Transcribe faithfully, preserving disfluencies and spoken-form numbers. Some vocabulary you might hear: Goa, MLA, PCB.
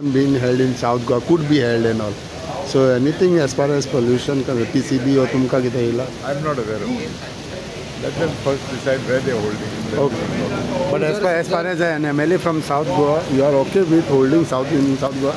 Being held in South Goa could be held and all. So anything as far as pollution, P C B or Tumka Gitahila? I'm not aware of it. Let them first decide where they're holding. Okay. But as far, as far as an M L A from South Goa, you are okay with holding South in South Goa?